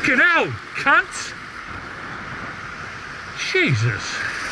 Fucking hell, cunts! Jesus.